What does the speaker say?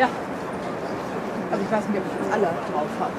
Ja. Also ich weiß nicht, ob ich das alle drauf habe.